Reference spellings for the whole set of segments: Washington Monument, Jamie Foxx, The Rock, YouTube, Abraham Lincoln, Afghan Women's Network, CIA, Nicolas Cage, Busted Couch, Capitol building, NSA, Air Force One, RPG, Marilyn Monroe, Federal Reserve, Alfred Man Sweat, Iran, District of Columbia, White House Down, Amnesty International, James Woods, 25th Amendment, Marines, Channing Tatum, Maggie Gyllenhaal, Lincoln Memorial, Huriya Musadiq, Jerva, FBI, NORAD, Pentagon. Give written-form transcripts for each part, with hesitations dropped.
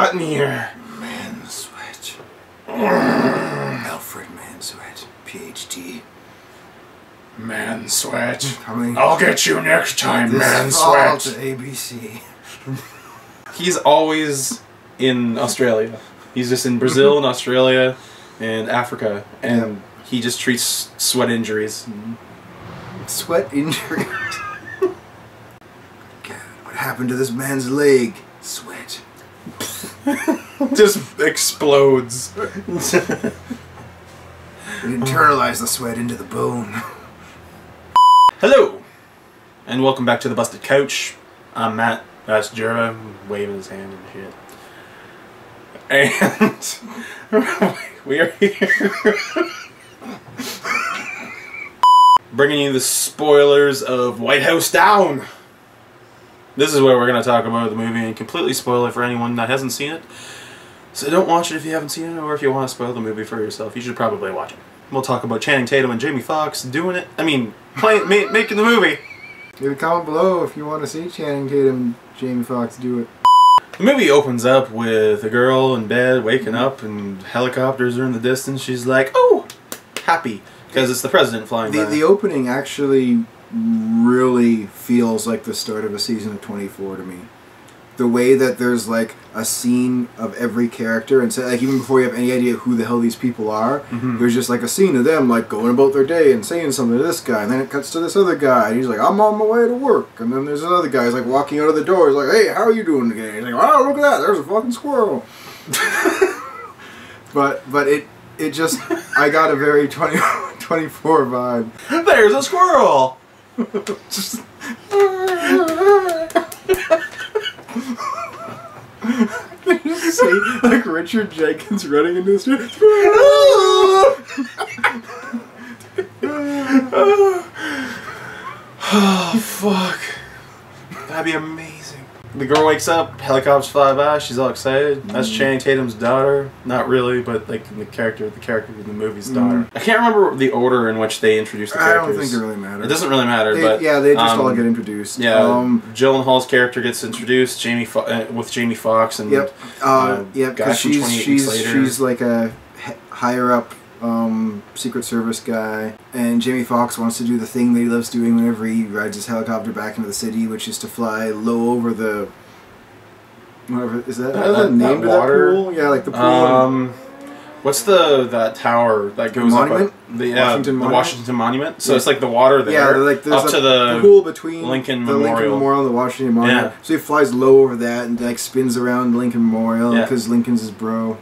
hot in here. Man Sweat. Alfred Man Sweat, PhD. Man Sweat. Coming. I'll get you next time, Man Sweat. To ABC. He's always in Australia. He's just in Brazil and Australia and Africa, and he just treats sweat injuries. Sweat injuries? God, what happened to this man's leg? Sweat. Just explodes. We internalize the sweat into the bone. Hello, and welcome back to the Busted Couch. I'm Matt. That's Jerva waving his hand and shit. And we are here bringing you the spoilers of White House Down. This is where we're going to talk about the movie and completely spoil it for anyone that hasn't seen it. So don't watch it if you haven't seen it, or if you want to spoil the movie for yourself, you should probably watch it. We'll talk about Channing Tatum and Jamie Foxx doing it. I mean, making the movie. Leave a comment below if you want to see Channing Tatum and Jamie Foxx do it. The movie opens up with a girl in bed waking up, and helicopters are in the distance. She's like, "Oh, happy," because it's the president flying by. The opening actually really feels like the start of a season of 24 to me. The way that there's like a scene of every character, and so like even before you have any idea who the hell these people are, there's just like a scene of them like going about their day and saying something to this guy, and then it cuts to this other guy, and he's like, "I'm on my way to work," and then there's another guy who's like walking out of the door. He's like, "Hey, how are you doing today?" He's like, "Oh, look at that! There's a fucking squirrel." but it just I got a very 24 vibe. There's a squirrel. Just. See, like Richard Jenkins running into the street. Oh, fuck. That'd be amazing. The girl wakes up, helicopters fly by, she's all excited. That's Channing Tatum's daughter. Not really, but like the character in the movie's daughter. I can't remember the order in which they introduced the characters. I don't think it really matters. It doesn't really matter, but yeah, they just all get introduced. Yeah, Gyllenhaal's character gets introduced. Jamie Foxx and because she's like a higher up Secret Service guy, and Jamie Foxx wants to do the thing that he loves doing whenever he rides his helicopter back into the city, which is to fly low over the whatever is that, the name of that pool? Yeah, like the pool. What's that tower that goes up the Washington Monument? So it's like the water there, yeah, like up to the pool between the Lincoln Memorial and the Washington Monument. Yeah. So he flies low over that and like spins around Lincoln Memorial because Lincoln's his bro.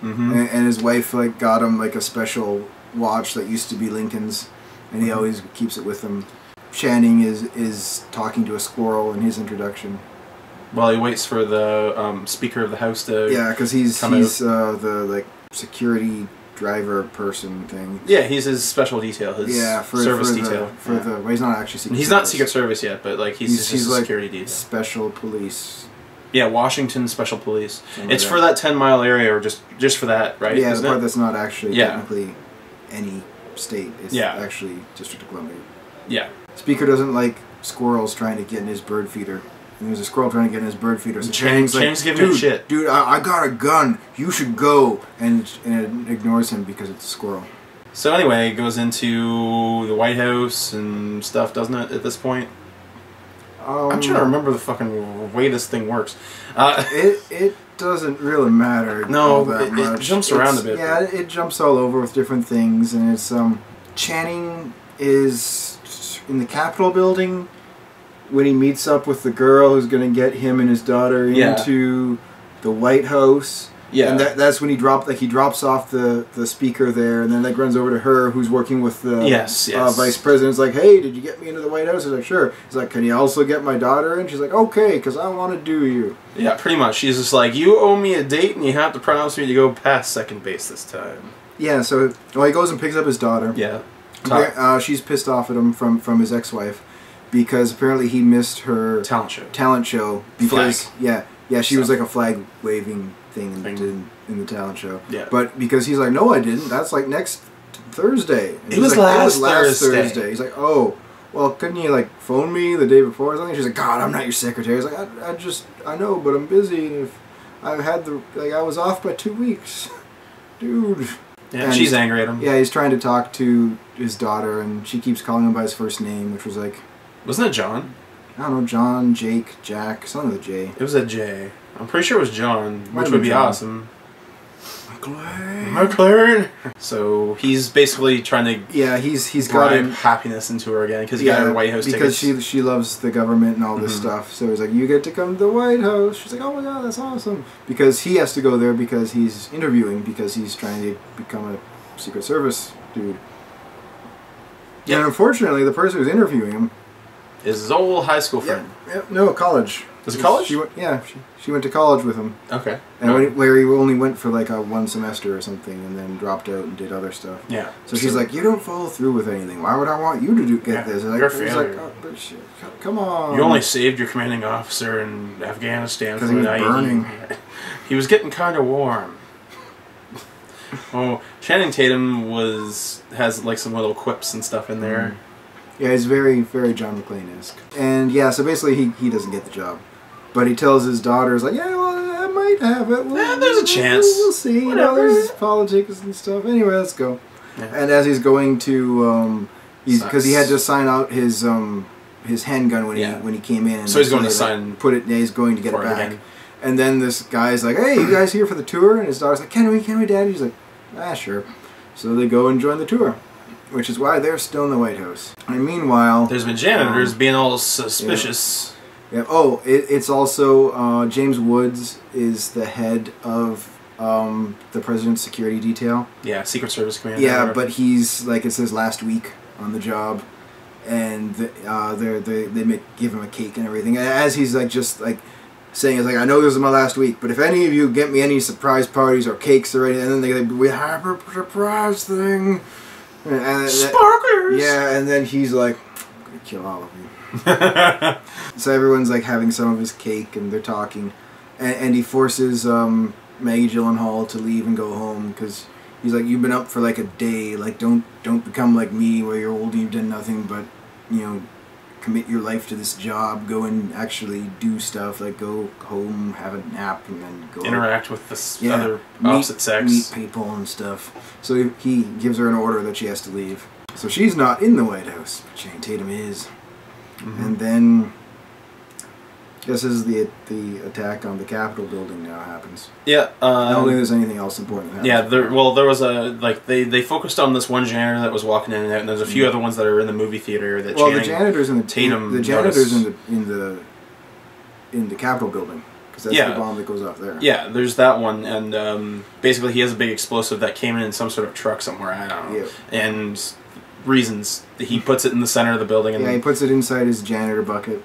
And his wife like got him like a special watch that used to be Lincoln's, and he always keeps it with him. Channing is talking to a squirrel in his introduction. While he waits for the Speaker of the House to because he's the like security driver person thing. Yeah, he's his special detail, his service detail. Well, he's not actually security. He's not Secret Service yet, but like he's like security detail. Special police. Yeah, Washington Special Police. It's for that 10-mile area, or just for that, right? Yeah, the part that's not actually technically any state. It's actually District of Columbia. Yeah. Speaker doesn't like squirrels trying to get in his bird feeder. And there's a squirrel trying to get in his bird feeder. So Chang's like, dude, I got a gun. You should go. And it ignores him because it's a squirrel. So anyway, it goes into the White House and stuff, doesn't it, at this point? I'm trying to remember the fucking way this thing works. It doesn't really matter. No, it jumps around a bit. Yeah, it jumps all over with different things, and it's Channing is in the Capitol building when he meets up with the girl who's going to get him and his daughter into the White House. Yeah, and that's when he drops off the speaker there, and then like runs over to her, who's working with the vice president's like, "Hey, did you get me into the White House?" He's like, "Sure." He's like, "Can you also get my daughter in?" She's like, "Okay, because I want to do you." Yeah, pretty much. She's just like, "You owe me a date, and you have to promise me to go past second base this time." Yeah, so he goes and picks up his daughter. Yeah, she's pissed off at him from his ex-wife because apparently he missed her talent show because she was like a flag waving in the talent show. Yeah. But because he's like, "No, I didn't. That's like next Thursday." And it was last Thursday. He's like, "Oh, well, couldn't you like phone me the day before or something?" She's like, "God, I'm not your secretary." He's like, I know, but I'm busy. And if I had the, like, I was off by 2 weeks. Dude. Yeah, and she's angry at him. Yeah, he's trying to talk to his daughter, and she keeps calling him by his first name, which was like... Wasn't it John? I don't know, John, Jake, Jack, something with a J. It was a J. I'm pretty sure it was John, which would be awesome. McLaren. So he's basically trying to he's gotten happiness into her again because he got her White House tickets. Because she loves the government and all this stuff. So he's like, you get to come to the White House. She's like, oh my god, that's awesome. Because he has to go there because he's interviewing, because he's trying to become a Secret Service dude. Yeah. And unfortunately, the person who's interviewing him is his old high school friend. Yeah, no, college. Was it college? She went, yeah, she went to college with him. Okay. And where he only went for like one semester or something, and then dropped out and did other stuff. Yeah. So she's like, you don't follow through with anything. Why would I want you to get this? And you're a failure. Like, oh, shit, come on. You only saved your commanding officer in Afghanistan because he was burning. He was getting kind of warm. Oh, Channing Tatum has like some little quips and stuff in there. Yeah, he's very, very John McClane-esque. And yeah, so basically he doesn't get the job. But he tells his daughter, like, yeah, well, I might have it. There's a chance. We'll see. Whatever. You know, there's politics and stuff. Anyway, let's go. Yeah. And as he's going to, because he had to sign out his handgun when he came in. So he's going to sign. Put it. Yeah, he's going to get it back. And then this guy's like, hey, you guys here for the tour? And his daughter's like, can we, Dad? And he's like, ah, sure. So they go and join the tour, which is why they're still in the White House. And meanwhile, there's been janitors being all suspicious. Yeah. Yeah. Oh, it's also James Woods is the head of the president's security detail. Yeah, Secret Service commander. Yeah, but he's like, it's his last week on the job, and they give him a cake and everything. As he's like just like saying, "It's like, I know this is my last week, but if any of you get me any surprise parties or cakes or anything," and then they we have a surprise thing. And sparklers. Yeah, and then he's like, "I'm gonna kill all of you." So everyone's like having some of his cake and they're talking, and he forces Maggie Gyllenhaal to leave and go home because he's like, you've been up for like a day, like don't become like me where you're old and you've done nothing but, you know, commit your life to this job, go and actually do stuff, like go home, have a nap, and then go interact with this other opposite sex, meet people and stuff. So he gives her an order that she has to leave. So she's not in the White House, but Channing Tatum is. And then, this is the attack on the Capitol building now happens. Yeah, I don't think there's anything else important. That happens. Yeah, there was a they focused on this one janitor that was walking in and out, and there's a few other ones that are in the movie theater. That the janitors in the Tatum. The janitors in the Capitol building, because that's the bomb that goes off there. Yeah, there's that one, and basically he has a big explosive that came in some sort of truck somewhere. I don't know. Yeah. And reasons he puts it in the center of the building, and he puts it inside his janitor bucket,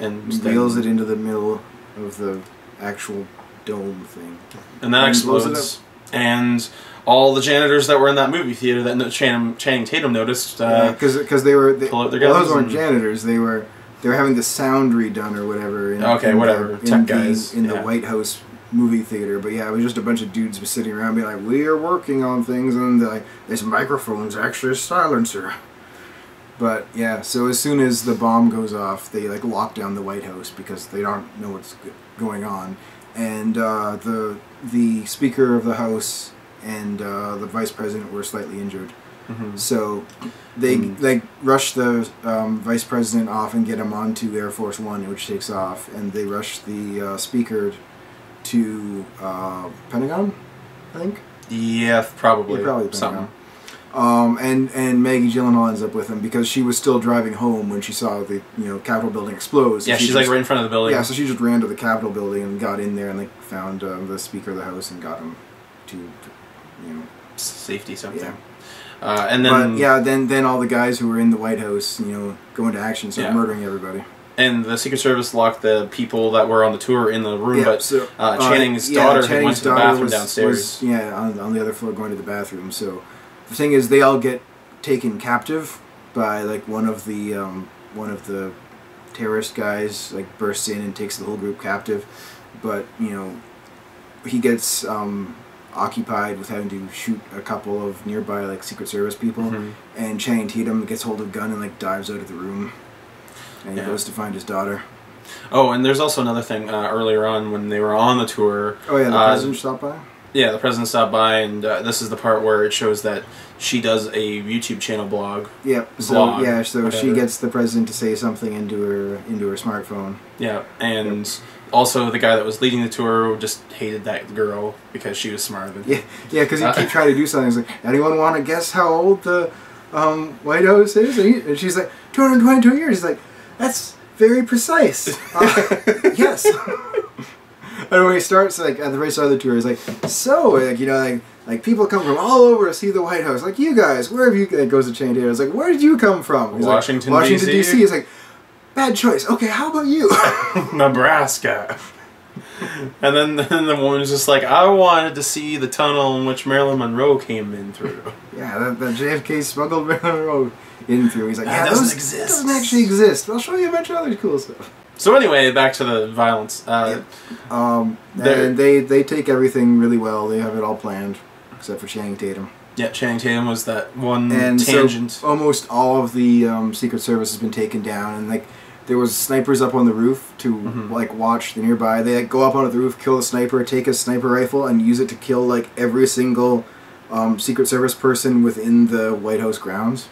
and wheels it into the middle of the actual dome thing, and that explodes, and all the janitors that were in that movie theater that Channing Tatum noticed, because they pull out their guns. Well, those weren't janitors, they were having the sound redone or whatever in the White House movie theater, but yeah, it was just a bunch of dudes sitting around being like, we are working on things, and like, this microphone's actually a silencer. But yeah, so as soon as the bomb goes off, they like lock down the White House because they don't know what's going on, and the Speaker of the House and the Vice President were slightly injured. So they like rush the Vice President off and get him onto Air Force One, which takes off, and they rush the Speaker to Pentagon, I think. Yeah, probably Pentagon. And Maggie Gyllenhaal ends up with him because she was still driving home when she saw the Capitol building explode. Yeah, she's like right in front of the building. Yeah, so she just ran to the Capitol building and got in there and like found the Speaker of the House and got him to safety something. Yeah. And then then all the guys who were in the White House go into action, start murdering everybody. And the Secret Service locked the people that were on the tour in the room, but Channing's daughter had went to the bathroom downstairs. On the other floor going to the bathroom. So the thing is, they all get taken captive by like one of the terrorist guys like bursts in and takes the whole group captive. But he gets occupied with having to shoot a couple of nearby like Secret Service people, and Channing Tatum gets hold of a gun and like dives out of the room. And he goes to find his daughter. Oh, and there's also another thing earlier on when they were on the tour. Oh yeah, the president stopped by? Yeah, the president stopped by, and this is the part where it shows that she does a YouTube channel blog. Yep. So she gets the president to say something into her smartphone. Yeah, and also the guy that was leading the tour just hated that girl because she was smarter than him. Yeah, because he kept trying to do something. He's like, anyone want to guess how old the White House is? And she's like, 222 years. He's like, that's very precise. Yes. And when he starts, like, at the very start of the tour, he's like, so, like, you know, like people come from all over to see the White House. Like, you guys, where have you... It goes to Channing Tatum. It's like, where did you come from? He's Washington, like, Washington, D.C. He's like, bad choice. Okay, how about you? Nebraska. And then the woman's just like, I wanted to see the tunnel in which Marilyn Monroe came in through. Yeah, that JFK smuggled Marilyn Monroe in through. He's like, yeah, that doesn't exist. Doesn't actually exist. I'll show you a bunch of other cool stuff. So anyway, back to the violence. And they take everything really well. They have it all planned, except for Channing Tatum. Yeah, Channing Tatum was that one tangent. So almost all of the Secret Service has been taken down, and like there was snipers up on the roof to like watch the nearby. They like, go up onto the roof, kill the sniper, take a sniper rifle, and use it to kill like every single Secret Service person within the White House grounds.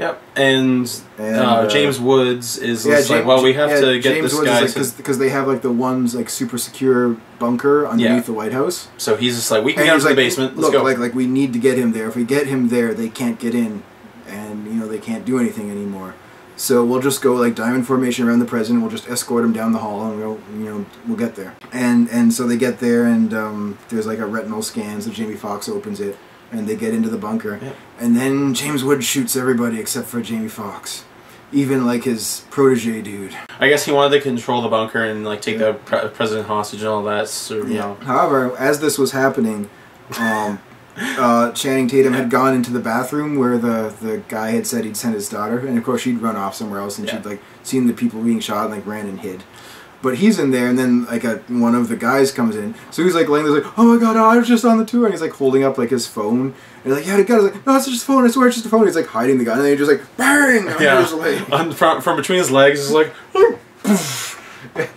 Yep, and James Woods is like, well, we have to get James this Woods guy because like, they have like the one's like super secure bunker underneath the White House. So he's just like, we can get him to the basement. Let's go. Like we need to get him there. If we get him there, they can't get in, and you know they can't do anything anymore. So we'll just go like diamond formation around the president. We'll just escort him down the hall, and we'll get there. And so they get there, and there's like a retinal scan. So Jamie Foxx opens it. And they get into the bunker, and then James Woods shoots everybody except for Jamie Foxx, even like his protege dude. I guess he wanted to control the bunker and like take the president hostage and all that. So, you know. However, as this was happening, Channing Tatum had gone into the bathroom where the guy had said he'd sent his daughter, and of course she'd run off somewhere else, and she'd like seen the people being shot and like ran and hid. But he's in there, and then like one of the guys comes in. So he's like laying there, like, "Oh my God, I was just on the tour," and he's like holding up like his phone. And he's like, "Yeah, the guy's like, no, it's just a phone. I swear, it's just a phone." He's like hiding the gun, and then he's just like, "Bang!" From between his legs, it's like,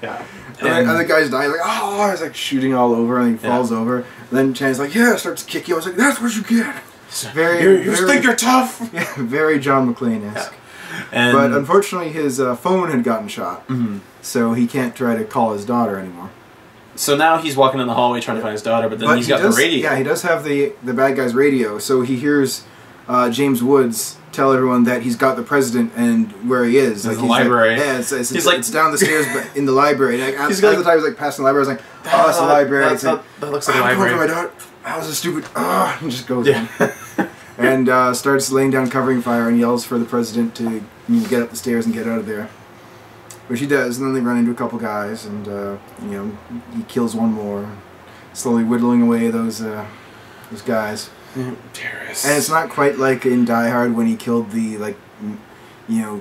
and the guy's dying, like, "Oh!" He's like shooting all over, and he falls over. And then Chan's like, "Yeah," starts kicking. I was like, "That's what you get." It's very, you think you're tough? Yeah, very John McClane-esque. Yeah. But unfortunately, his phone had gotten shot. So he can't try to call his daughter anymore. So now he's walking in the hallway trying to find his daughter, but then he's got the radio. Yeah, he does have the bad guy's radio, so he hears James Woods tell everyone that he's got the president and where he is. Like, in the library. Like, yeah, he's like, it's down the stairs, but in the library. Like, at the time, he's like passing the library. I was like, oh, it's the library. That looks like the library. I'm going for my daughter. I was a stupid. Oh, and just goes in. And starts laying down covering fire and yells for the president to get up the stairs and get out of there. Which he does, and then they run into a couple guys, and you know, he kills one more, slowly whittling away those guys. Terrorists. And it's not quite like in Die Hard when he killed the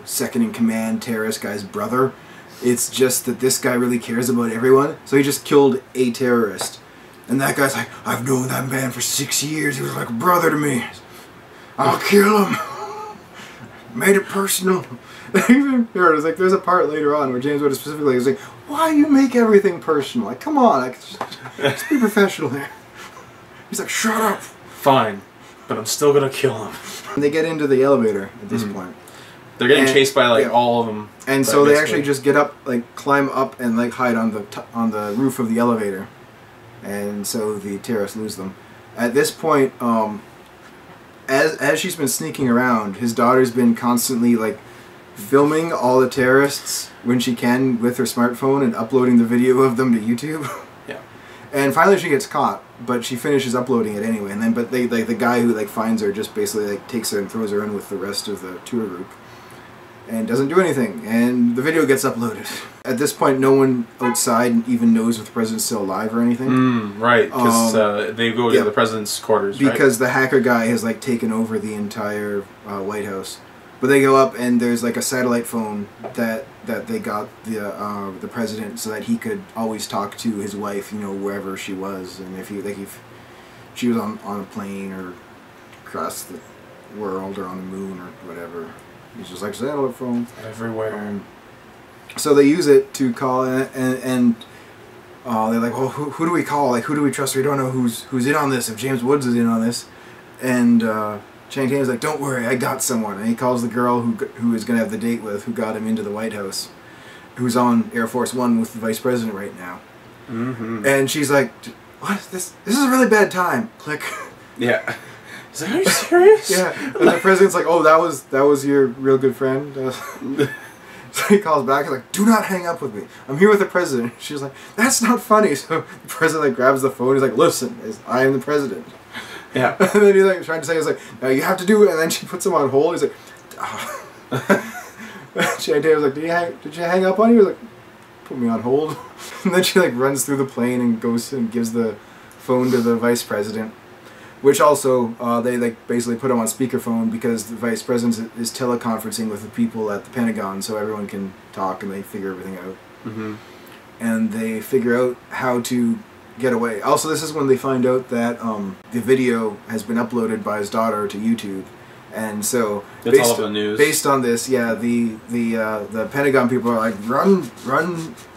second in command terrorist guy's brother. It's just that this guy really cares about everyone, so he just killed a terrorist, and that guy's like, I've known that man for 6 years. He was like a brother to me. I'll kill him. Made it personal. Even here, it was like there's a part later on where James Woods specifically was like, "Why do you make everything personal? Like, come on, just be professional here." He's like, "Shut up." Fine, but I'm still gonna kill him. And they get into the elevator at this point. They're getting chased by like all of them, and so they actually just get up, like climb up, and like hide on the roof of the elevator, and so the terrorists lose them. At this point, as she's been sneaking around, his daughter's been constantly like filming all the terrorists when she can with her smartphone and uploading the video of them to YouTube. Yeah. And finally she gets caught, but she finishes uploading it anyway. And then, but they, like, the guy who like finds her just basically like takes her and throws her in with the rest of the tour group, and doesn't do anything. And the video gets uploaded. At this point, no one outside even knows if the president's still alive or anything. Right, because they go to the president's quarters. Because the hacker guy has like taken over the entire White House. But they go up, and there's like a satellite phone that they got the president so that he could always talk to his wife, you know, wherever she was, and if she was on a plane or across the world or on the moon or whatever. It's just like satellite phone everywhere. So they use it to call, and they're like, well, who do we call? Like, who do we trust? We don't know who's in on this. If James Woods is in on this, and Channing Tatum's like, don't worry, I got someone. And he calls the girl who is going to have the date with, who got him into the White House, who's on Air Force One with the Vice President right now. Mm-hmm. And she's like, what? This is a really bad time. Click. Yeah. Is that, are you serious? Yeah. And the president's like, oh, that was your real good friend. So he calls back, he's like, do not hang up with me. I'm here with the president. She's like, that's not funny. So the president like grabs the phone, he's like, listen, I am the president. Yeah. And then he's like trying to say, he's like, no, you have to do it, and then she puts him on hold, he's like, oh. Channing Tatum's like, did you hang up on you? He was like, put me on hold. And then she like runs through the plane and goes and gives the phone to the vice president. Which also, they like basically put him on speakerphone because the vice president is teleconferencing with the people at the Pentagon, so everyone can talk and they figure everything out. Mm-hmm. And they figure out how to get away. Also, this is when they find out that the video has been uploaded by his daughter to YouTube, and so that's all over the news. Based on this, yeah, the Pentagon people are like, run,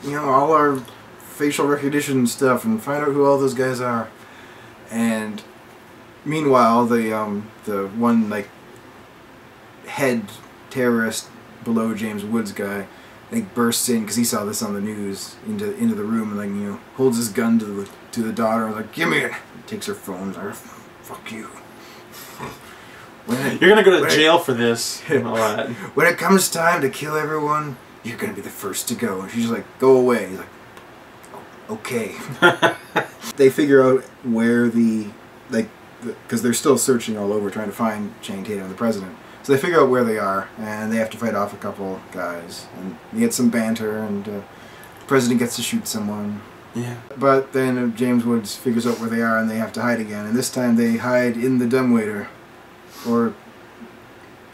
you know, all our facial recognition stuff and find out who all those guys are, and. Meanwhile, the one like head terrorist below James Woods guy like bursts in because he saw this on the news into the room and like, you know, holds his gun to the daughter and like, give me it. And takes her phone. Like, fuck you. You're gonna go to jail for this. And all that. When it comes time to kill everyone, you're gonna be the first to go. And she's like, go away. He's like, oh, okay. They figure out where the like. Because they're still searching all over trying to find Channing Tatum, the president. So they figure out where they are, and they have to fight off a couple guys. And they get some banter, and the president gets to shoot someone. Yeah. But then James Woods figures out where they are, and they have to hide again. And this time they hide in the dumbwaiter. Or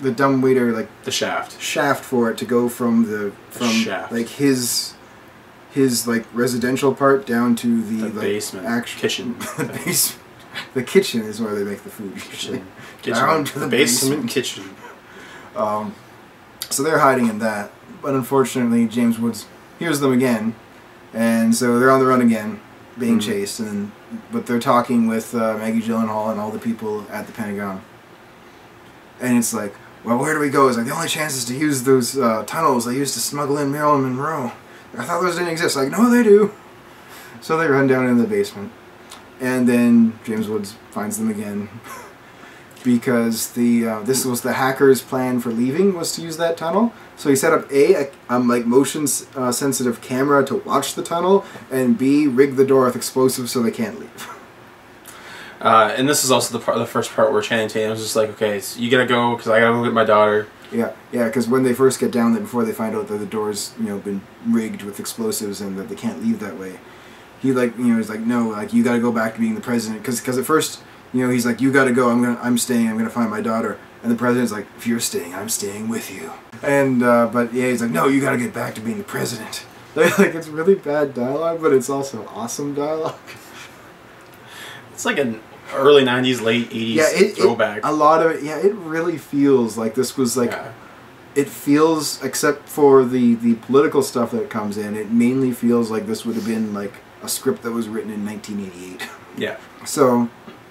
the dumbwaiter, like... The shaft. Shaft for it to go from the... Shaft. Like, his, like, residential part down to the... The like, basement. Actual, kitchen. The basement. The kitchen is where they make the food usually. Down to the basement kitchen. So they're hiding in that, but unfortunately James Woods hears them again, and so they're on the run again, being chased. And but they're talking with Maggie Gyllenhaal and all the people at the Pentagon, and it's like, well, where do we go? It's like the only chance is to use those tunnels they used to smuggle in Marilyn Monroe. I thought those didn't exist. Like, no, they do. So they run down into the basement. And then James Woods finds them again because the this was the hacker's plan for leaving, was to use that tunnel. So he set up a like motion sensitive camera to watch the tunnel, and B, rig the door with explosives so they can't leave. And this is also the first part where Channing Tatum was just like, okay, so you gotta go because I gotta go get my daughter. Yeah, yeah, because when they first get down there, before they find out that the door's, you know, been rigged with explosives and that they can't leave that way. He like, you know, he's like, no, like, you gotta go back to being the president, because at first, you know, he's like, you gotta go, I'm staying, I'm gonna find my daughter, and the president's like, if you're staying, I'm staying with you, and but yeah, he's like, no, you gotta get back to being the president. Like, it's really bad dialogue, but it's also awesome dialogue. It's like an early '90s, late '80s throwback. A lot of it, yeah, it really feels like this was like. Yeah. It feels, except for the political stuff that comes in, it mainly feels like this would have been like. A script that was written in 1988. Yeah. So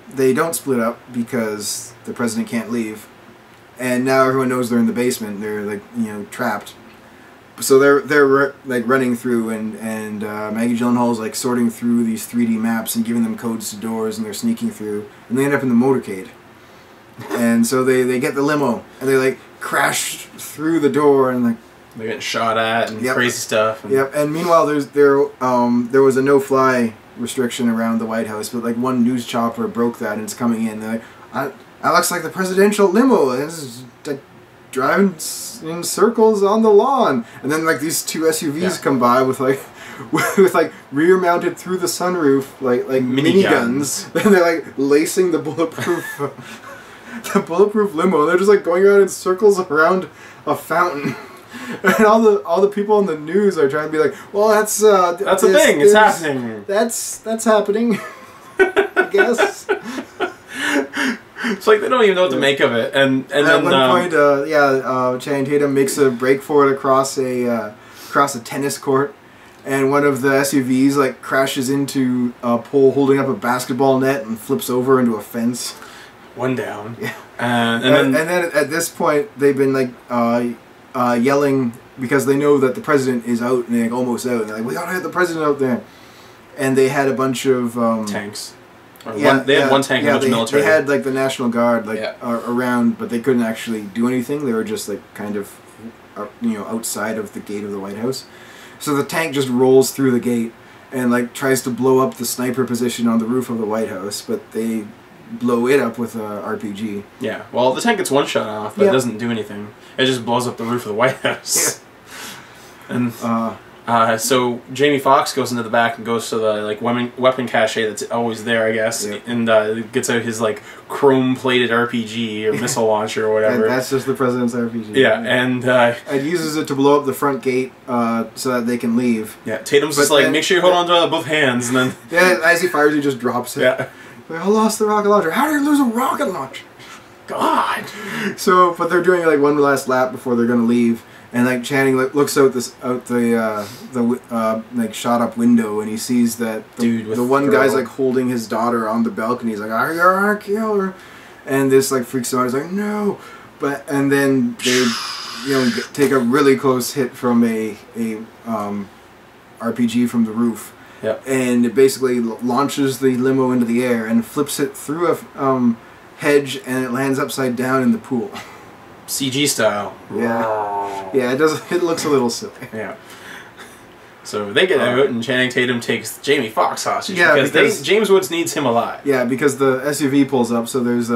they don't split up because the president can't leave, and now everyone knows they're in the basement. They're like, you know, trapped. So they're like running through, and Maggie Gyllenhaal's like sorting through these 3D maps and giving them codes to doors, and they're sneaking through, and they end up in the motorcade. And so they get the limo, and they like crash through the door, and like. They're getting shot at and yep. Crazy stuff. And yep. And meanwhile, there was a no-fly restriction around the White House, but like one news chopper broke that and it's coming in. They're like, I looks like the presidential limo is like, driving in circles on the lawn, and then like these two SUVs come by with like rear-mounted through the sunroof like miniguns. And they're like lacing the bulletproof limo. They're just like going around in circles around a fountain. And all the people on the news are trying to be like, well, that's a thing. It's happening. That's happening. I guess. It's like they don't even know what to make of it. And at then, one point, Channing Tatum makes a break for it across across a tennis court, and one of the SUVs like crashes into a pole holding up a basketball net and flips over into a fence. One down. Yeah. And then at this point they've been like yelling because they know that the president is out and like almost out. And they're like, we gotta get the president out there. And they had a bunch of tanks. They had one tank and a bunch of military. They had like the National Guard around, but they couldn't actually do anything. They were just like kind of, you know, outside of the gate of the White House. So the tank just rolls through the gate and like tries to blow up the sniper position on the roof of the White House, but they blow it up with a RPG. Yeah. Well, the tank gets one shot off, but it doesn't do anything. It just blows up the roof of the White House. Yeah. And so Jamie Foxx goes into the back and goes to the like weapon cache that's always there, I guess, and gets out his like chrome-plated RPG or missile launcher or whatever. And that's just the president's RPG. Yeah, and it uses it to blow up the front gate so that they can leave. Yeah, Tatum's just like, make sure you hold on to both hands, and then yeah, as he fires, he just drops it. Yeah, like, I lost the rocket launcher. How did you lose a rocket launcher? God. So, but they're doing like one last lap before they're gonna leave. And like Channing looks out the like shot up window, and he sees that the one guy's like holding his daughter on the balcony. He's like, "I gotta kill her," and this like freaks him out. He's like, "No," and then they, you know, take a really close hit from a RPG from the roof, and it basically launches the limo into the air and flips it through a hedge, and it lands upside down in the pool. CG style. Yeah. Wow. Yeah, it does. It looks a little silly. Yeah. So they get out, and Channing Tatum takes Jamie Foxx hostage. Yeah, because James Woods needs him alive. Yeah, because the SUV pulls up. So there's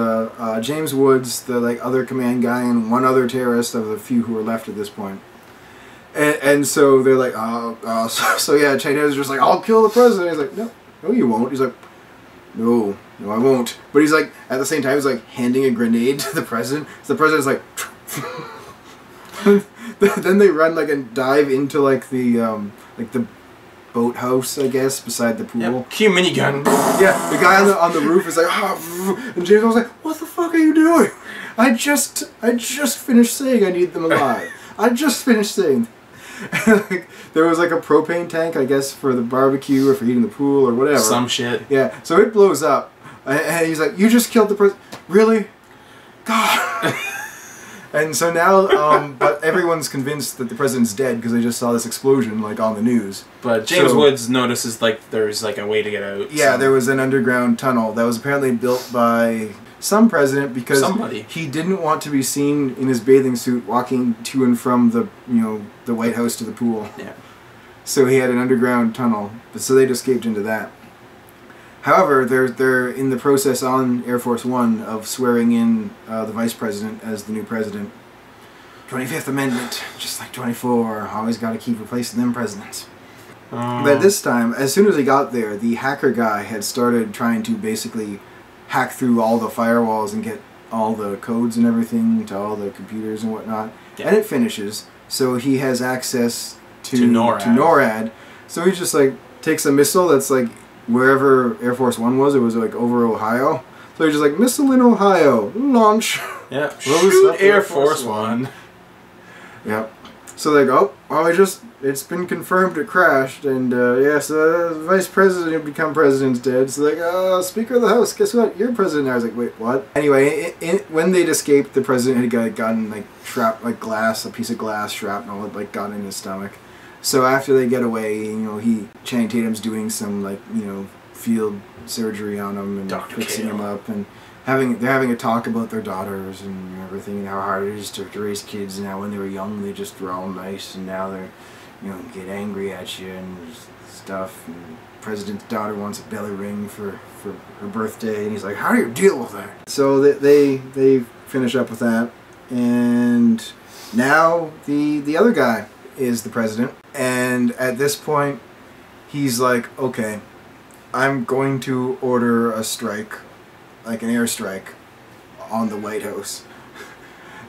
James Woods, the like other command guy, and one other terrorist of the few who are left at this point. And so they're like, so yeah, Channing Tatum's just like, I'll kill the president. He's like, no, you won't. He's like, no, I won't. But he's like, at the same time, he's like handing a grenade to the president. So the president's like, then they run like and dive into like the boathouse, I guess, beside the pool. Yep. Cue minigun. Yeah, the guy on the roof is like, oh, and James was like, what the fuck are you doing? I just finished saying I need them alive. I just finished saying. There was like a propane tank, I guess, for the barbecue or for heating the pool or whatever. Some shit. Yeah. So it blows up, and he's like, "You just killed the person, really? God." And so now, but everyone's convinced that the president's dead because they just saw this explosion like on the news. But James Woods notices like there's like a way to get out. Yeah, there was an underground tunnel that was apparently built by some president because he didn't want to be seen in his bathing suit walking to and from the, you know, the White House to the pool. Yeah. So he had an underground tunnel, but so they'd escaped into that. However, they're in the process on Air Force One of swearing in the vice president as the new president. 25th Amendment, just like 24, always got to keep replacing them presidents. But this time, as soon as he got there, the hacker guy had started trying to basically hack through all the firewalls and get all the codes and everything to all the computers and whatnot. Yeah. And it finishes, so he has access to NORAD. So he just like takes a missile that's like wherever Air Force One was. It was like over Ohio. So he's just like, missile in Ohio, launch. Yeah, shoot Air Force One. Yep. So they go, oh, it's been confirmed it crashed, and so the vice president who become president's dead. So like, Speaker of the House, guess what? You're president now. I was like, wait, what? Anyway, when they'd escaped, the president had got a gun, like a piece of glass shrapnel had like got in his stomach. So after they get away, you know, Channing Tatum's doing some like, you know, field surgery on him and fixing him up, and they're having a talk about their daughters and everything, and how hard it is to raise kids, and how when they were young they just were all nice, and now they're, you know, get angry at you and stuff. And the president's daughter wants a belly ring for her birthday, and he's like, how do you deal with that? So they finish up with that, and now the other guy is the president, and at this point he's like, okay, I'm going to order a strike, like an airstrike on the White House.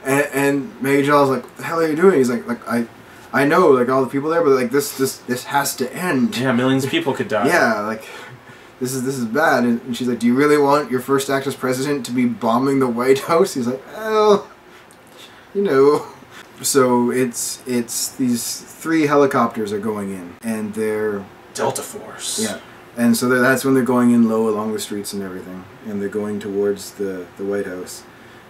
and Maggie Gyllenhaal's like, what the hell are you doing? He's like I know, like, all the people there, but like this has to end. Yeah, millions of people could die. Yeah, like this is bad. And she's like, do you really want your first act as president to be bombing the White House? He's like, well, you know. So it's these three helicopters are going in, and they're Delta Force. Yeah, and so that's when they're going in low along the streets and everything, and they're going towards the White House.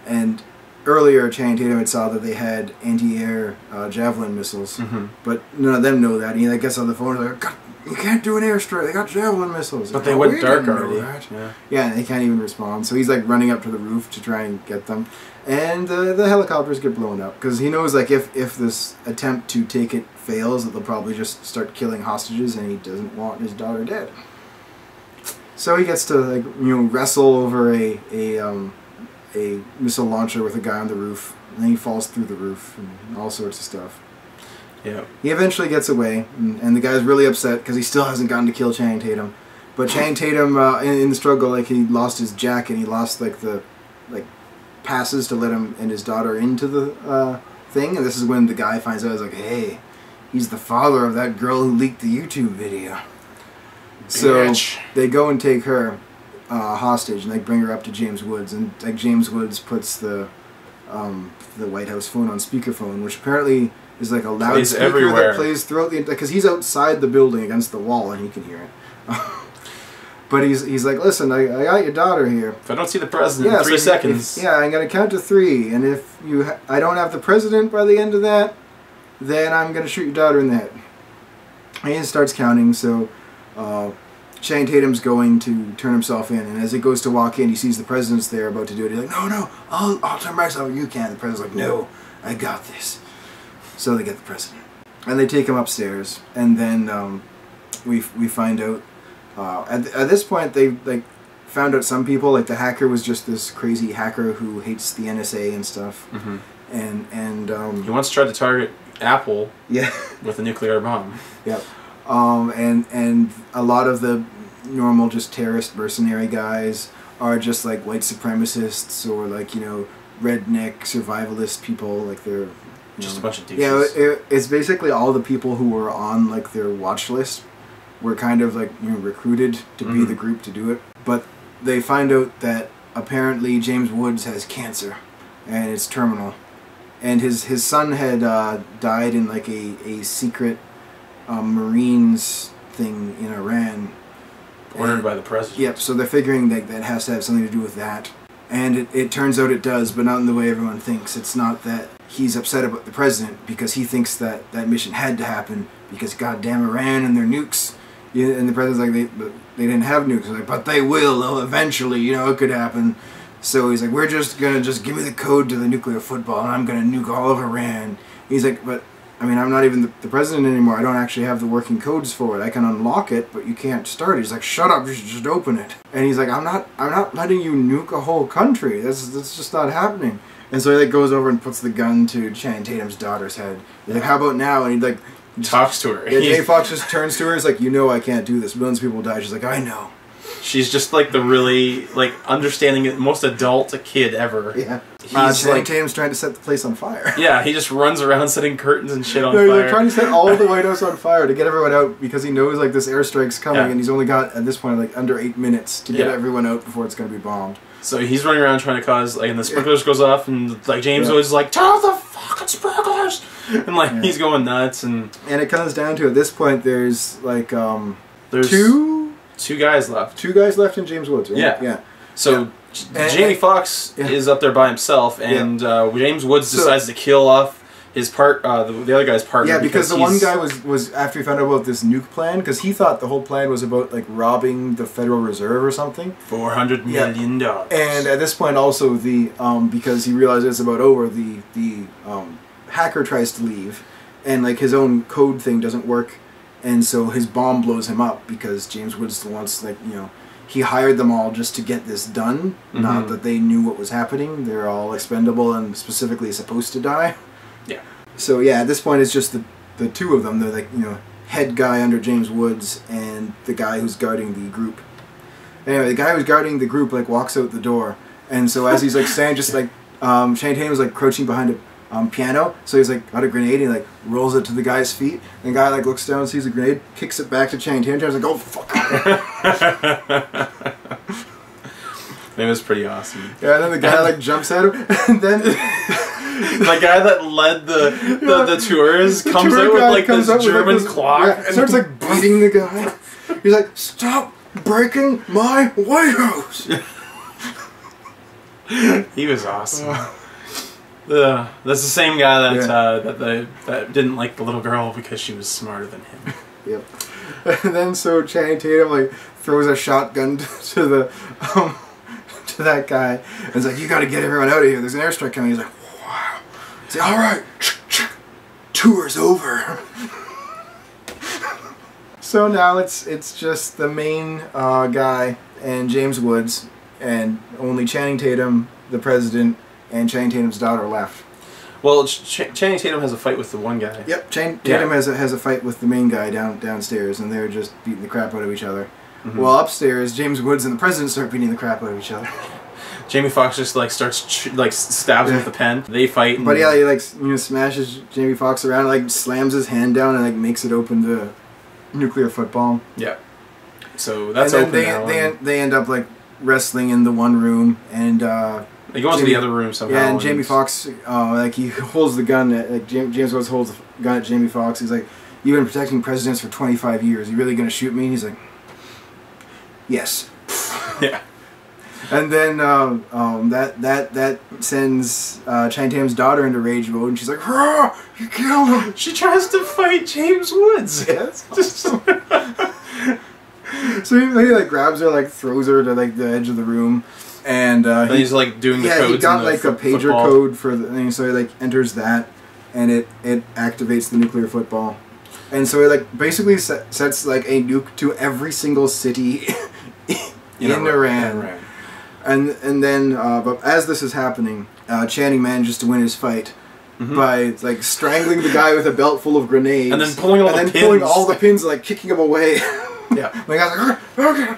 And earlier, Channing Tatum had saw that they had anti-air javelin missiles, but none of them know that. And he gets on the phone and like, you can't do an airstrike. They got javelin missiles. But they went dark already. Yeah, and they can't even respond. So he's like running up to the roof to try and get them. And the helicopters get blown up. Because he knows like if this attempt to take it fails, they'll probably just start killing hostages. And he doesn't want his daughter dead. So he gets to wrestle over a missile launcher with a guy on the roof. And then he falls through the roof and all sorts of stuff. Yeah. He eventually gets away, and the guy's really upset because he still hasn't gotten to kill Channing Tatum. But Channing Tatum, in the struggle, he lost his jacket. He lost the passes to let him and his daughter into the thing. And this is when the guy finds out. He's like, "Hey, he's the father of that girl who leaked the YouTube video." Bitch. So they go and take her hostage, and they bring her up to James Woods, and James Woods puts the White House phone on speakerphone, which apparently is like a loudspeaker that plays throughout the... Because he's outside the building against the wall and he can hear it. But he's like, listen, I got your daughter here. If I don't see the president in 3 seconds... Yeah, I'm going to count to 3. And if I don't have the president by the end of that, then I'm going to shoot your daughter in the head. And he starts counting, so... Channing Tatum's going to turn himself in, and as he goes to walk in, he sees the president's there about to do it. He's like, no, I'll turn myself in. You can't. The president's like, no, I got this. So they get the president, and they take him upstairs, and then we find out at this point they found out some people the hacker was just this crazy hacker who hates the NSA and stuff, and he once tried to target Apple with a nuclear bomb. Yep, and a lot of the normal just terrorist mercenary guys are just white supremacists or redneck survivalist people they're. Just a bunch of douches. Yeah, it's basically all the people who were on their watch list were kind of recruited to be the group to do it. But they find out that apparently James Woods has cancer, and it's terminal, and his son had died in a secret Marines thing in Iran, ordered by the president. Yep. So they're figuring that has to have something to do with that, and it turns out it does, but not in the way everyone thinks. It's not that he's upset about the president because he thinks that mission had to happen because goddamn Iran and their nukes. And the president's like, they didn't have nukes. But they will. Oh, eventually, it could happen. So he's like, we're just gonna give me the code to the nuclear football, and I'm gonna nuke all of Iran. He's like, but I mean, I'm not even the president anymore. I don't actually have the working codes for it. I can unlock it, but you can't start it. He's like, shut up, just open it. And he's like, I'm not letting you nuke a whole country. That's just not happening. And so he goes over and puts the gun to Channing Tatum's daughter's head. He's like, how about now? And he talks to her. Yeah, Jamie Foxx just turns to her. He's like, I can't do this. Millions of people die. She's like, I know. She's just the really understanding most adult kid ever. Yeah. Channing Tatum's trying to set the place on fire. Yeah, he just runs around setting curtains and shit on fire. He's trying to set all of the White House on fire to get everyone out because he knows this airstrike's coming, and he's only got at this point under 8 minutes to get everyone out before it's going to be bombed. So he's running around trying to cause, and the sprinklers goes off, and James Woods is like, turn off the fucking sprinklers, and he's going nuts, and it comes down to at this point there's there's two guys left, and James Woods, right? Yeah. So Jamie Foxx is up there by himself, and James Woods decides to kill off his the other guy's partner. Yeah, because the one guy was after he found out about this nuke plan, because he thought the whole plan was about robbing the Federal Reserve or something. $400 million. And at this point, also the because he realized it's about over, the hacker tries to leave, and his own code thing doesn't work, and so his bomb blows him up because James Woods wants he hired them all just to get this done, not that they knew what was happening. They're all expendable and specifically supposed to die. Yeah. So yeah, at this point it's just the two of them. They're head guy under James Woods and the guy who's guarding the group. Anyway, the guy who's guarding the group walks out the door, and so as he's standing, just Channing Tatum was crouching behind a piano, so he's got a grenade and rolls it to the guy's feet. And the guy looks down and sees a grenade, kicks it back to Channing Tatum, and he's like, oh fuck. It was pretty awesome. Yeah, and then the guy jumps at him, and then. The guy that led the tours comes out with like this German clock and starts like beating the guy. He's like, "Stop breaking my White House!" He was awesome. That's the same guy that that didn't like the little girl because she was smarter than him. Yep. And then so Channing Tatum like throws a shotgun to the to that guy and is like, "You got to get everyone out of here. There's an airstrike coming." He's like, "Wow." He's like, "All right, tour's over." So now it's just the main guy and James Woods and only Channing Tatum, the president, and Channing Tatum's daughter left. Well, Channing Tatum has a fight with the one guy. Yep, Channing Tatum has a fight with the main guy downstairs, and they're just beating the crap out of each other. Mm-hmm. Well, upstairs, James Woods and the president start beating the crap out of each other. Jamie Foxx just like stabs him with the pen. They fight. And but yeah, he like smashes Jamie Foxx around, like slams his hand down, and like makes it open to nuclear football. Yeah. So that's and then open they end up like wrestling in the one room and. They go into the other room somehow. Yeah, and Jamie Foxx, like he holds the gun. At, like James Woods holds the gun at Jamie Foxx. He's like, "You've been protecting presidents for 25 years. Are you really gonna shoot me?" And he's like, "Yes." Yeah. And then that sends Channing Tatum's daughter into rage mode, and she's like, "Rah! You killed him!" She tries to fight James Woods. Yeah, that's awesome. So he like grabs her, like throws her to like the edge of the room. And he's like doing the codes. Yeah, he got like a pager code for the thing, so he like enters that, and it activates the nuclear football, and so it like basically sets like a nuke to every single city in Iran. And then, but as this is happening, Channing manages to win his fight. Mm-hmm. By like strangling the guy with a belt full of grenades, and then pulling all the pins, and like kicking him away. Yeah, the guy's like, "Okay."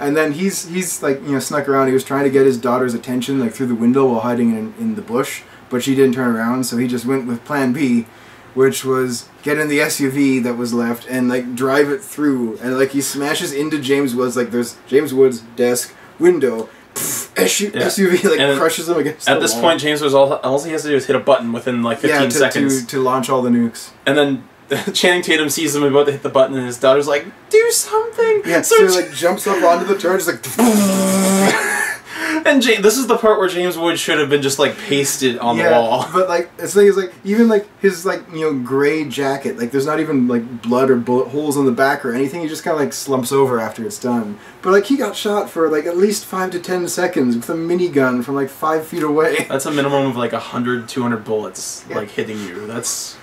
And then he's like, you know, snuck around. He was trying to get his daughter's attention, like through the window while hiding in the bush, but she didn't turn around, so he just went with plan B, which was get in the SUV that was left and like drive it through, and like he smashes into James Woods, like there's James Woods' desk window, SUV like and crushes him against the wall. At this point, James Woods, all he has to do is hit a button within like 15 seconds. To launch all the nukes. And then Channing Tatum sees him about to hit the button, and his daughter's like, "Do something!" Yeah, so he like jumps up onto the turret, just like... And this is the part where James Woods should have been just like pasted on the wall. But like, the thing is like, even like his like, you know, gray jacket, like there's not even like blood or bullet holes on the back or anything, he just kind of like slumps over after it's done. But like, he got shot for like at least 5 to 10 seconds with a minigun from like 5 feet away. That's a minimum of like 100, 200 bullets like hitting you. That's...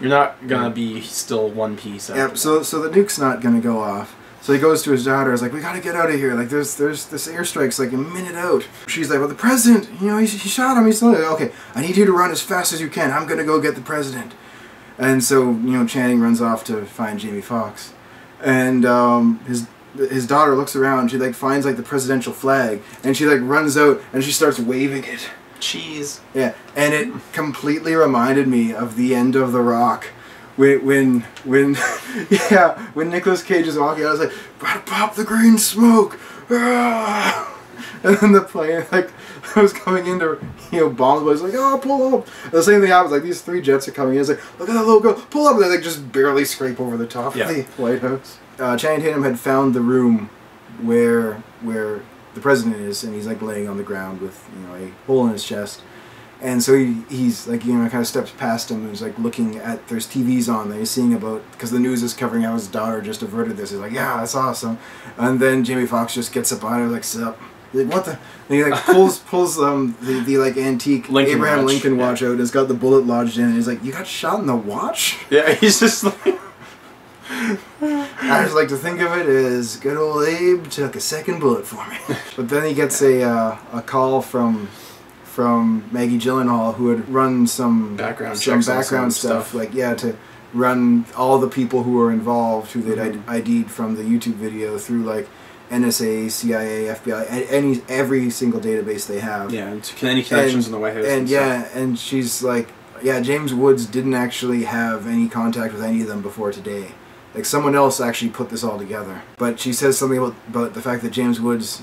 You're not gonna be still one piece. Yep. So the nuke's not gonna go off. So he goes to his daughter. He's like, "We gotta get out of here. Like there's this airstrike's like a minute out." She's like, "Well, the president. You know, he shot him. He's like, okay. I need you to run as fast as you can. I'm gonna go get the president." And so, you know, Channing runs off to find Jamie Foxx, and his daughter looks around. She like finds like the presidential flag, and she like runs out and she starts waving it. Cheese. Yeah, and it completely reminded me of the end of The Rock, when Nicolas Cage is walking, I was like, "Pop the green smoke!" Ah! And then the plane like was coming into, you know, bombs, but I was like, "Oh, pull up!" And the same thing happens. Like these three jets are coming in. It's like, "Look at that logo, pull up!" And they like just barely scrape over the top of the White House. Channing Tatum had found the room where the president is, and he's like laying on the ground with, you know, a hole in his chest, and so he's like, you know, kind of steps past him and is like looking at, there's TVs on that he's seeing about because the news is covering how his daughter just averted this. He's like, "Yeah, that's awesome," and then Jamie Foxx just gets up on her like, "Sup?" He's like, "What the?" And he like pulls the like antique Abraham Lincoln watch out, and it's got the bullet lodged in, and he's like, "You got shot in the watch?" Yeah, he's just like. I just like to think of it as good old Abe took a second bullet for me. But then he gets a call from Maggie Gyllenhaal, who had run some background stuff, like to run all the people who were involved, who they'd ID'd from the YouTube video through like NSA, CIA, FBI, every single database they have. Yeah, and any connections in the White House. And yeah, and she's like, yeah, James Woods didn't actually have any contact with any of them before today. Like, someone else actually put this all together. But she says something about the fact that James Woods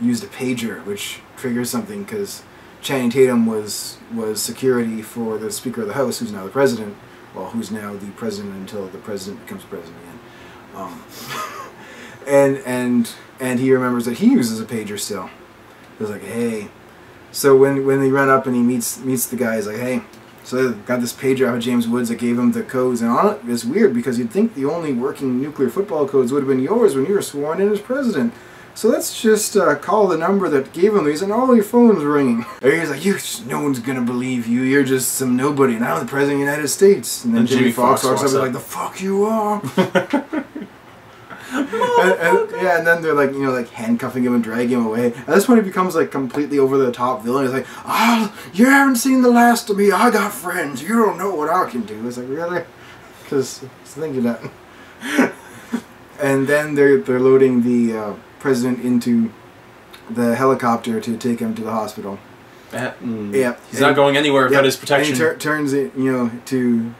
used a pager, which triggers something, because Channing Tatum was security for the Speaker of the House, who's now the president. Well, who's now the president until the president becomes president again. And he remembers that he uses a pager still. He's like, hey. So when he ran up and he meets the guy, he's like, hey. So they got this pager out of James Woods that gave him the codes, and on it, it's weird because you'd think the only working nuclear football codes would have been yours when you were sworn in as president. So let's just call the number that gave him these, and all your phone's ringing. And he's like, no one's gonna believe you. You're just some nobody. Now I'm the president of the United States. And then Jamie Foxx walks up and like, the fuck you are. Yeah, and then they're like, you know, like handcuffing him and dragging him away. And that's when he becomes like completely over the top villain. He's like, you haven't seen the last of me. I got friends. You don't know what I can do. It's like, really? Because it's the thing you're not. And then they're loading the president into the helicopter to take him to the hospital. Yeah, he's not going anywhere without his protection. And he turns it, you know, to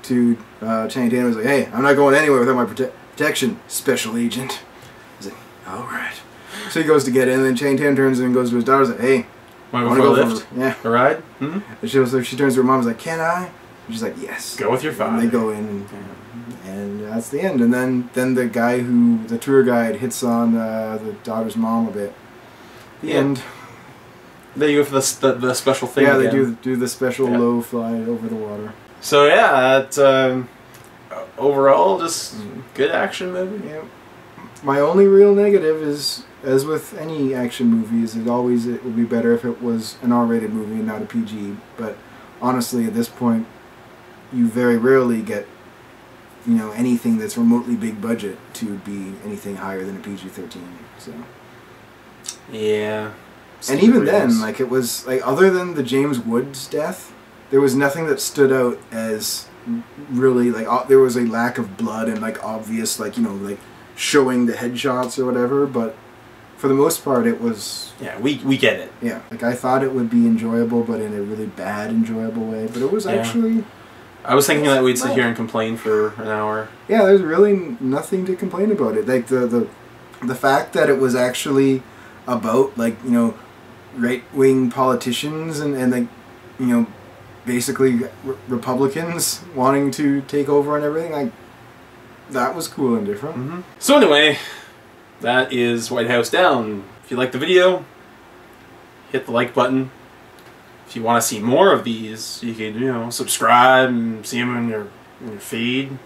Channing Tatum. He's like, hey, I'm not going anywhere without my protection, special agent. He's like, all right. So he goes to get in, and then Channing Tatum turns in and goes to his daughter's like, hey, want to go lift? Yeah, a ride? And she turns to her mom. Is like, can I? And she's like, yes. Go with your father. And they go in. And, that's the end. And then the guy who, the tour guide, hits on the daughter's mom a bit. And they go for the special thing. Yeah, again. They do the special low fly over the water. So yeah, it's, overall just good action movie. Yeah. My only real negative is, as with any action movie, is it would be better if it was an R-rated movie and not a PG. But honestly, at this point, you very rarely get, you know, anything that's remotely big budget to be anything higher than a PG-13. So yeah, and even then, like, it was like, other than the James Woods death, there was nothing that stood out as really like there was a lack of blood and like obvious, like, you know, like showing the headshots or whatever. But for the most part, it was we get it. Yeah, like I thought it would be enjoyable, but in a really bad enjoyable way. But it was actually. I was thinking that we'd sit here and complain for an hour. Yeah, there's really nothing to complain about it. Like the fact that it was actually about, like, you know, right-wing politicians and like, you know, basically Republicans wanting to take over and everything. Like, that was cool and different. So anyway, that is White House Down. If you like the video, hit the like button. If you want to see more of these, you can, you know, subscribe and see them in your feed.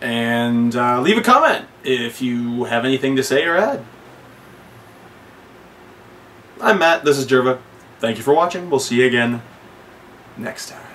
And leave a comment if you have anything to say or add. I'm Matt, this is Jerva. Thank you for watching. We'll see you again next time.